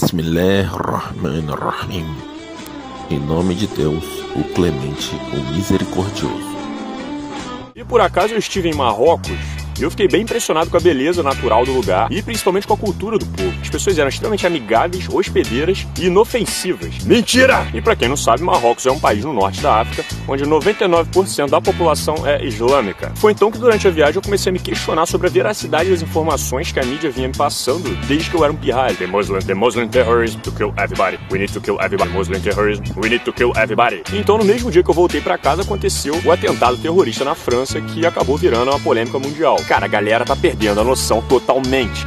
Bismillahirrahmanirrahim. Em nome de Deus, o Clemente, o Misericordioso. E por acaso eu estive em Marrocos e eu fiquei bem impressionado com a beleza natural do lugar e principalmente com a cultura do povo. As pessoas eram extremamente amigáveis, hospedeiras e inofensivas. Mentira! E pra quem não sabe, Marrocos é um país no norte da África, onde 99% da população é islâmica. Foi então que durante a viagem eu comecei a me questionar sobre a veracidade das informações que a mídia vinha me passando desde que eu era um pirralho. The Muslim terrorism to kill everybody. We need to kill everybody. Muslim terrorism. We need to kill everybody. Então no mesmo dia que eu voltei pra casa aconteceu o atentado terrorista na França que acabou virando uma polêmica mundial. Cara, a galera tá perdendo a noção totalmente.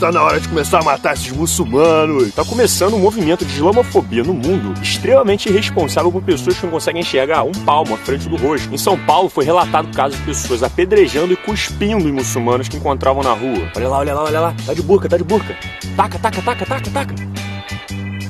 Tá na hora de começar a matar esses muçulmanos. Tá começando um movimento de islamofobia no mundo extremamente irresponsável por pessoas que não conseguem enxergar um palmo à frente do rosto. Em São Paulo foi relatado casos de pessoas apedrejando e cuspindo os muçulmanos que encontravam na rua. Olha lá, olha lá, olha lá. Tá de burca, tá de burca. Taca, taca, taca, taca, taca.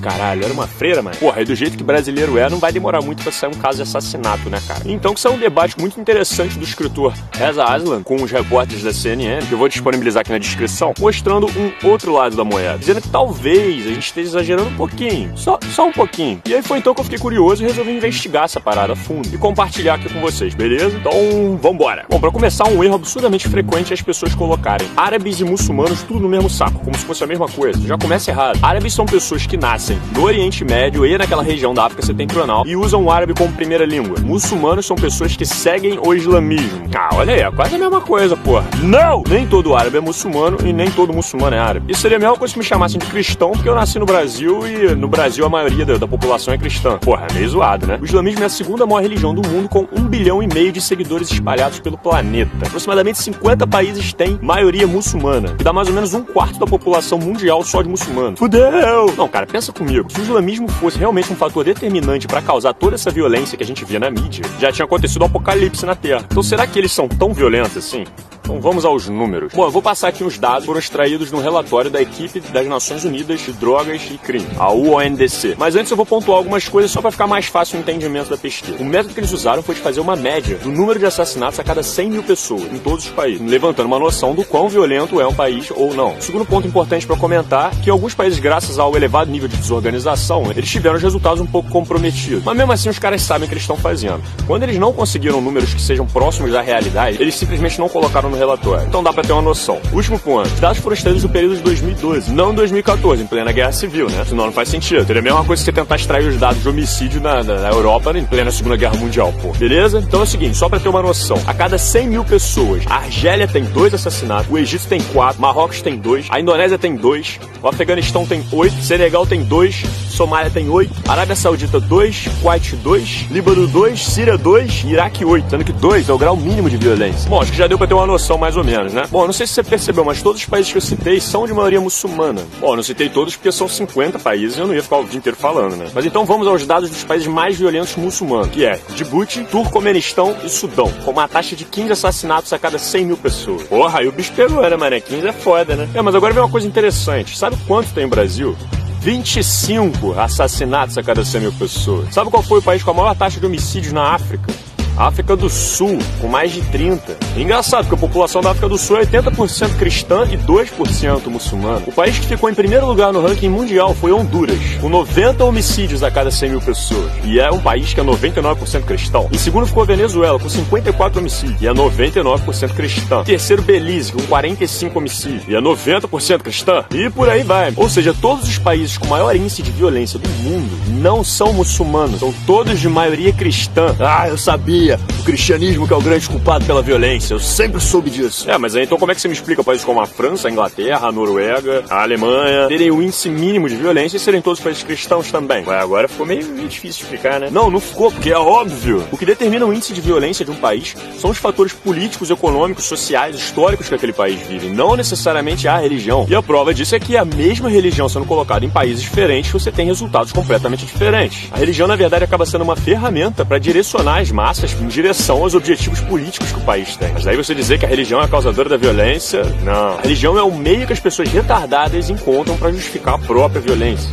Caralho, era uma freira, mano. Porra, e do jeito que brasileiro é, não vai demorar muito pra sair um caso de assassinato, né, cara? Então que saiu um debate muito interessante do escritor Reza Aslan com os repórteres da CNN, que eu vou disponibilizar aqui na descrição, mostrando um outro lado da moeda, dizendo que talvez a gente esteja exagerando um pouquinho, só um pouquinho. E aí foi então que eu fiquei curioso e resolvi investigar essa parada a fundo e compartilhar aqui com vocês, beleza? Então, vambora. Bom, pra começar, um erro absurdamente frequente é as pessoas colocarem árabes e muçulmanos tudo no mesmo saco, como se fosse a mesma coisa. Já começa errado. Árabes são pessoas que nascem do Oriente Médio e naquela região da África Setentrional e usam o árabe como primeira língua. Muçulmanos são pessoas que seguem o islamismo. Ah, olha aí, é quase a mesma coisa, porra. Não! Nem todo árabe é muçulmano e nem todo muçulmano é árabe. Isso seria a mesma coisa se me chamassem de cristão, porque eu nasci no Brasil e no Brasil a maioria da população é cristã. Porra, é meio zoado, né? O islamismo é a segunda maior religião do mundo com 1,5 bilhão de seguidores espalhados pelo planeta. Aproximadamente 50 países têm maioria muçulmana, que dá mais ou menos um quarto da população mundial só de muçulmanos. Fudeu! Não, cara, pensa comigo. Se o islamismo fosse realmente um fator determinante para causar toda essa violência que a gente via na mídia, já tinha acontecido um apocalipse na Terra. Então será que eles são tão violentos assim? Então vamos aos números. Bom, eu vou passar aqui uns dados que foram extraídos no relatório da equipe das Nações Unidas de Drogas e Crime, a UNODC. Mas antes eu vou pontuar algumas coisas só para ficar mais fácil o entendimento da pesquisa. O método que eles usaram foi de fazer uma média do número de assassinatos a cada 100 mil pessoas em todos os países, levantando uma noção do quão violento é um país ou não. O segundo ponto importante para comentar é que alguns países, graças ao elevado nível de desorganização, eles tiveram os resultados um pouco comprometidos. Mas mesmo assim os caras sabem o que eles estão fazendo. Quando eles não conseguiram números que sejam próximos da realidade, eles simplesmente não colocaram no relatório. Então dá pra ter uma noção. Último ponto. Os dados foram extraídos no período de 2012, não 2014, em plena guerra civil, né? Senão não faz sentido. Seria a mesma coisa que você tentar extrair os dados de homicídio na Europa em plena Segunda Guerra Mundial, pô. Beleza? Então é o seguinte, só pra ter uma noção. A cada 100 mil pessoas, a Argélia tem 2 assassinatos, o Egito tem 4, Marrocos tem 2, a Indonésia tem 2, o Afeganistão tem 8, Senegal tem 2, Somália tem 8, Arábia Saudita 2, Kuwait 2, Líbano 2, Síria 2, Iraque 8. Sendo que 2 é o grau mínimo de violência. Bom, acho que já deu pra ter uma noção mais ou menos, né? Bom, não sei se você percebeu, mas todos os países que eu citei são de maioria muçulmana. Bom, eu não citei todos porque são 50 países e eu não ia ficar o dia inteiro falando, né? Mas então vamos aos dados dos países mais violentos muçulmanos, que é Djibouti, Turcomenistão e Sudão, com uma taxa de 15 assassinatos a cada 100 mil pessoas. Porra, aí o bicho pegou, né, mané? 15 é foda, né? É, mas agora vem uma coisa interessante. Sabe quanto tem o Brasil? 25 assassinatos a cada 100 mil pessoas. Sabe qual foi o país com a maior taxa de homicídios na África? África do Sul, com mais de 30. Engraçado, porque a população da África do Sul é 80% cristã e 2% muçulmana. O país que ficou em primeiro lugar no ranking mundial foi Honduras, com 90 homicídios a cada 100 mil pessoas. E é um país que é 99% cristão. Em segundo ficou a Venezuela, com 54 homicídios. E é 99% cristã. Terceiro, Belize, com 45 homicídios. E é 90% cristã. E por aí vai. Ou seja, todos os países com maior índice de violência do mundo não são muçulmanos. São todos de maioria cristã. Ah, eu sabia! O cristianismo que é o grande culpado pela violência. Eu sempre soube disso. É, mas aí então como é que você me explica países como a França, a Inglaterra, a Noruega, a Alemanha terem o índice mínimo de violência e serem todos países cristãos também? Ué, agora ficou meio difícil de ficar, né? Não, não ficou, porque é óbvio. O que determina o índice de violência de um país são os fatores políticos, econômicos, sociais, históricos que aquele país vive, não necessariamente a religião. E a prova disso é que a mesma religião sendo colocada em países diferentes, você tem resultados completamente diferentes. A religião, na verdade, acaba sendo uma ferramenta para direcionar as massas em direção aos objetivos políticos que o país tem. Mas daí você dizer que a religião é a causadora da violência? Não. A religião é o meio que as pessoas retardadas encontram para justificar a própria violência.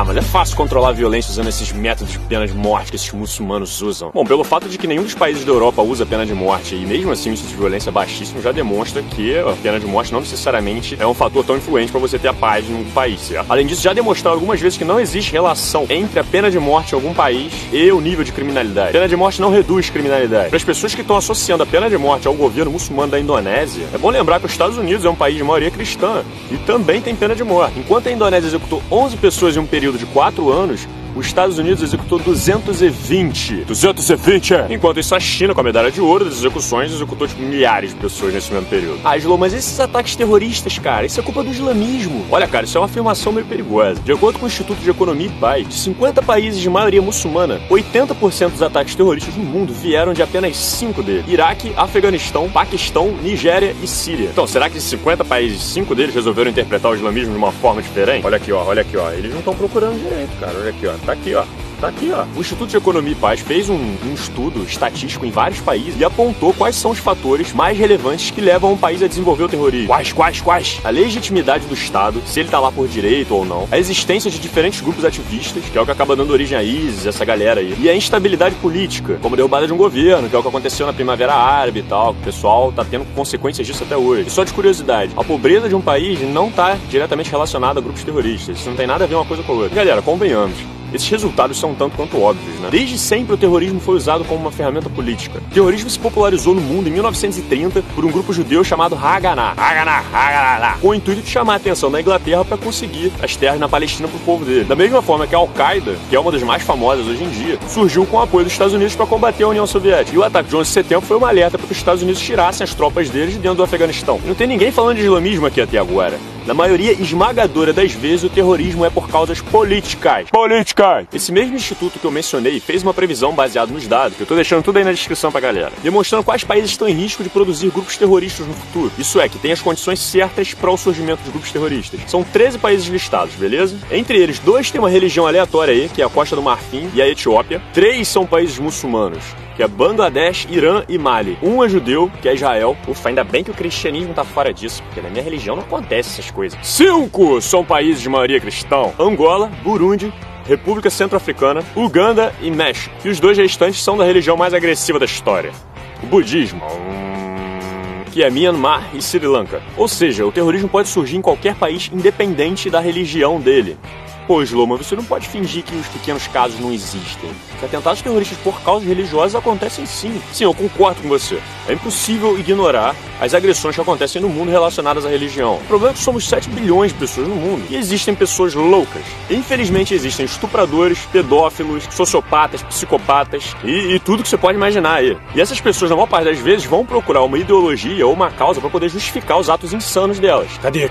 Ah, mas é fácil controlar a violência usando esses métodos de pena de morte que esses muçulmanos usam. Bom, pelo fato de que nenhum dos países da Europa usa pena de morte, e mesmo assim o índice de violência é baixíssimo, já demonstra que a pena de morte não necessariamente é um fator tão influente para você ter a paz em um país, certo? Além disso, já demonstraram algumas vezes que não existe relação entre a pena de morte em algum país e o nível de criminalidade. A pena de morte não reduz criminalidade. Para as pessoas que estão associando a pena de morte ao governo muçulmano da Indonésia, é bom lembrar que os Estados Unidos é um país de maioria cristã e também tem pena de morte. Enquanto a Indonésia executou 11 pessoas em um período de 4 anos, os Estados Unidos executou 220. 220! Enquanto isso, a China, com a medalha de ouro das execuções, executou tipo, milhares de pessoas nesse mesmo período. Ah, Islô, mas esses ataques terroristas, cara, isso é culpa do islamismo. Olha, cara, isso é uma afirmação meio perigosa. De acordo com o Instituto de Economia e Paz, de 50 países de maioria muçulmana, 80% dos ataques terroristas no mundo vieram de apenas 5 deles. Iraque, Afeganistão, Paquistão, Nigéria e Síria. Então, será que esses 50 países, 5 deles resolveram interpretar o islamismo de uma forma diferente? Olha aqui, ó, eles não estão procurando direito, cara, olha aqui, ó. Tá aqui, ó. Tá aqui, ó. O Instituto de Economia e Paz fez um estudo estatístico em vários países e apontou quais são os fatores mais relevantes que levam um país a desenvolver o terrorismo. Quais? A legitimidade do Estado, se ele tá lá por direito ou não, a existência de diferentes grupos ativistas, que é o que acaba dando origem a ISIS, essa galera aí, e a instabilidade política, como derrubada de um governo, que é o que aconteceu na Primavera Árabe e tal, que o pessoal tá tendo consequências disso até hoje. E só de curiosidade, a pobreza de um país não tá diretamente relacionada a grupos terroristas, isso não tem nada a ver uma coisa com a outra. Galera, convenhamos. Esses resultados são um tanto quanto óbvios, né? Desde sempre o terrorismo foi usado como uma ferramenta política. O terrorismo se popularizou no mundo em 1930 por um grupo judeu chamado Haganah, com o intuito de chamar a atenção da Inglaterra para conseguir as terras na Palestina para o povo dele. Da mesma forma que a Al-Qaeda, que é uma das mais famosas hoje em dia, surgiu com o apoio dos Estados Unidos para combater a União Soviética. E o ataque de 11 de setembro foi uma alerta para que os Estados Unidos tirassem as tropas deles de dentro do Afeganistão. Não tem ninguém falando de islamismo aqui até agora. Na maioria esmagadora das vezes, o terrorismo é por causas políticas. Esse mesmo instituto que eu mencionei fez uma previsão baseada nos dados, que eu tô deixando tudo aí na descrição pra galera, demonstrando quais países estão em risco de produzir grupos terroristas no futuro. Isso é, que tem as condições certas para o surgimento dos grupos terroristas. São 13 países listados, beleza? Entre eles, 2 têm uma religião aleatória aí, que é a Costa do Marfim e a Etiópia. 3 são países muçulmanos, que é Bangladesh, Irã e Mali. 1 é judeu, que é Israel. Ufa, ainda bem que o cristianismo tá fora disso, porque na minha religião não acontece essas coisas. 5 são países de maioria cristã: Angola, Burundi, República Centro-Africana, Uganda e México. E os 2 restantes são da religião mais agressiva da história, o budismo, que é Myanmar e Sri Lanka. Ou seja, o terrorismo pode surgir em qualquer país, independente da religião dele. Pô, Islô, mas você não pode fingir que os pequenos casos não existem. Os atentados terroristas por causas religiosas acontecem sim. Sim, eu concordo com você. É impossível ignorar as agressões que acontecem no mundo relacionadas à religião. O problema é que somos 7 bilhões de pessoas no mundo e existem pessoas loucas. Infelizmente existem estupradores, pedófilos, sociopatas, psicopatas e tudo que você pode imaginar aí. E essas pessoas, na maior parte das vezes, vão procurar uma ideologia ou uma causa para poder justificar os atos insanos delas. Cadê?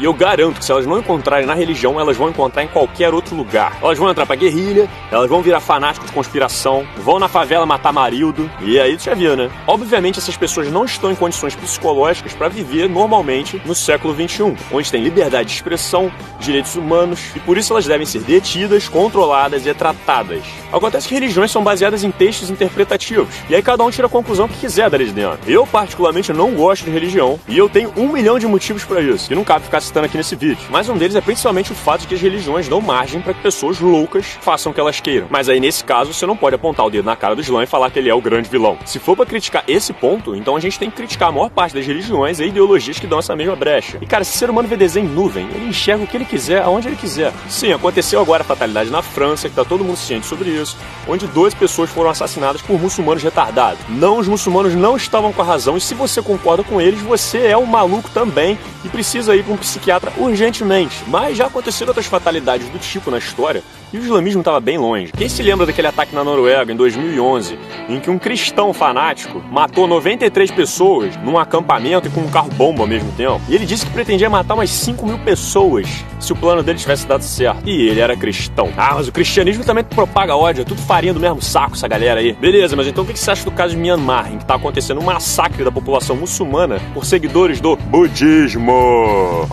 E eu garanto que se elas não encontrarem na religião, elas vão encontrar em qualquer outro lugar. Elas vão entrar pra guerrilha, elas vão virar fanáticos de conspiração, vão na favela matar marido, e aí tu já viu, né? Obviamente essas pessoas não estão em condições psicológicas para viver normalmente no século XXI, onde tem liberdade de expressão, direitos humanos, e por isso elas devem ser detidas, controladas e tratadas. Acontece que religiões são baseadas em textos interpretativos, e aí cada um tira a conclusão que quiser deles dentro. Eu particularmente não gosto de religião, e eu tenho 1 milhão de motivos para isso, que não cabe ficar citando aqui nesse vídeo, mas um deles é principalmente o fato de que as religiões dão margem para que pessoas loucas façam o que elas queiram. Mas aí, nesse caso, você não pode apontar o dedo na cara do Islã e falar que ele é o grande vilão. Se for para criticar esse ponto, então a gente tem que criticar a maior parte das religiões e ideologias que dão essa mesma brecha. E, cara, se o ser humano vê desenho em nuvem, ele enxerga o que ele quiser, aonde ele quiser. Sim, aconteceu agora a fatalidade na França, que tá todo mundo ciente sobre isso, onde 12 pessoas foram assassinadas por muçulmanos retardados. Não, os muçulmanos não estavam com a razão, e se você concorda com eles, você é um maluco também e precisa ir para um psiquiatra urgentemente. Mas já aconteceram outras fatalidades do tipo na história, e o islamismo estava bem longe. Quem se lembra daquele ataque na Noruega em 2011, em que um cristão fanático matou 93 pessoas num acampamento e com um carro-bomba ao mesmo tempo? E ele disse que pretendia matar umas 5 mil pessoas se o plano dele tivesse dado certo. E ele era cristão. Ah, mas o cristianismo também propaga ódio, é tudo farinha do mesmo saco essa galera aí. Beleza, mas então o que você acha do caso de Myanmar, em que está acontecendo um massacre da população muçulmana por seguidores do budismo?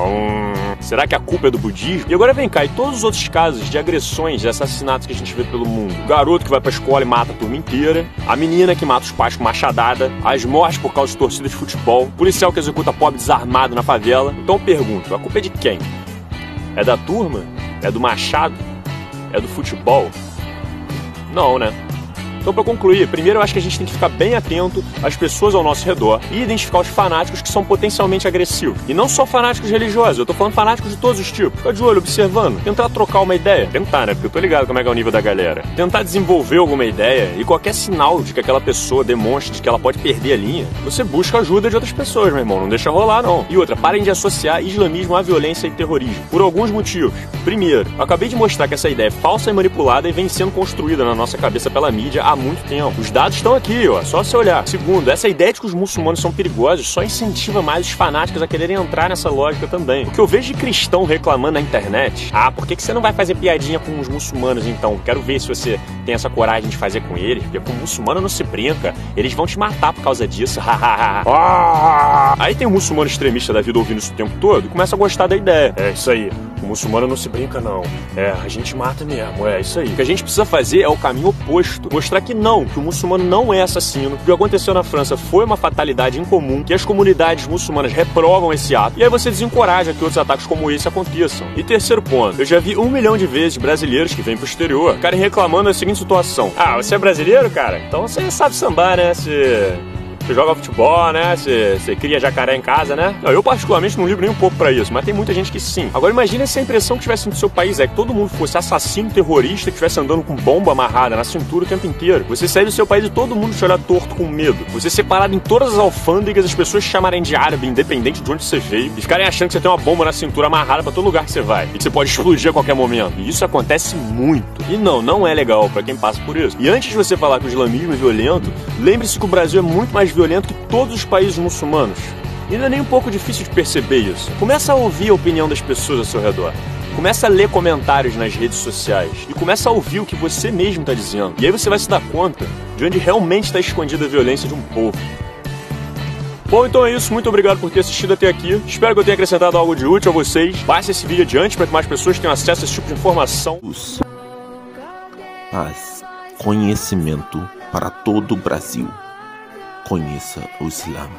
Será que a culpa é do budismo? E agora vem cá, e todos os outros casos de agressões, de assassinatos que a gente vê pelo mundo? O garoto que vai pra escola e mata a turma inteira, a menina que mata os pais com machadada, as mortes por causa de torcidas de futebol, o policial que executa pobre desarmado na favela. Então eu pergunto, a culpa é de quem? É da turma? É do machado? É do futebol? Não, né? Então, para concluir, primeiro eu acho que a gente tem que ficar bem atento às pessoas ao nosso redor e identificar os fanáticos que são potencialmente agressivos. E não só fanáticos religiosos, eu tô falando fanáticos de todos os tipos. Ficar de olho, observando, tentar trocar uma ideia. Tentar, né? Porque eu tô ligado como é que é o nível da galera. Tentar desenvolver alguma ideia e qualquer sinal de que aquela pessoa demonstre de que ela pode perder a linha, você busca ajuda de outras pessoas, meu irmão. Não deixa rolar, não. E outra, parem de associar islamismo à violência e terrorismo. Por alguns motivos. Primeiro, eu acabei de mostrar que essa ideia é falsa e manipulada e vem sendo construída na nossa cabeça pela mídia há muito tempo. Os dados estão aqui, ó, só se olhar. Segundo, essa ideia de que os muçulmanos são perigosos só incentiva mais os fanáticos a quererem entrar nessa lógica também. O que eu vejo de cristão reclamando na internet, ah, por que você não vai fazer piadinha com os muçulmanos então? Quero ver se você tem essa coragem de fazer com eles, porque com o muçulmano não se brinca, eles vão te matar por causa disso, Aí tem um muçulmano extremista da vida ouvindo isso o tempo todo e começa a gostar da ideia. É isso aí, o muçulmano não se brinca não, é, a gente mata mesmo, é isso aí. O que a gente precisa fazer é o caminho oposto, mostrar que não, que o muçulmano não é assassino. O que aconteceu na França foi uma fatalidade incomum, que as comunidades muçulmanas reprovam esse ato, e aí você desencoraja que outros ataques como esse aconteçam. E terceiro ponto, eu já vi 1 milhão de vezes brasileiros que vêm pro exterior ficarem reclamando da seguinte situação: ah, você é brasileiro, cara? Então você sabe sambar, né? Você joga futebol, né? Você cria jacaré em casa, né? Eu particularmente não ligo nem um pouco pra isso, mas tem muita gente que sim. Agora imagina se a impressão que tivesse no seu país é que todo mundo fosse assassino, terrorista, que estivesse andando com bomba amarrada na cintura o tempo inteiro. Você sair do seu país e todo mundo te olhar torto com medo. Você ser parado em todas as alfândegas, as pessoas te chamarem de árabe, independente de onde você veio, e ficarem achando que você tem uma bomba na cintura amarrada pra todo lugar que você vai, e que você pode explodir a qualquer momento. E isso acontece muito. E não é legal pra quem passa por isso. E antes de você falar que o islamismo é violento, lembre-se que o Brasil é muito mais violento que todos os países muçulmanos. E não é nem um pouco difícil de perceber isso. Começa a ouvir a opinião das pessoas ao seu redor. Começa a ler comentários nas redes sociais. E começa a ouvir o que você mesmo está dizendo. E aí você vai se dar conta de onde realmente está escondida a violência de um povo. Bom, então é isso. Muito obrigado por ter assistido até aqui. Espero que eu tenha acrescentado algo de útil a vocês. Passe esse vídeo adiante para que mais pessoas tenham acesso a esse tipo de informação. Paz, conhecimento para todo o Brasil. Conheça o Islã.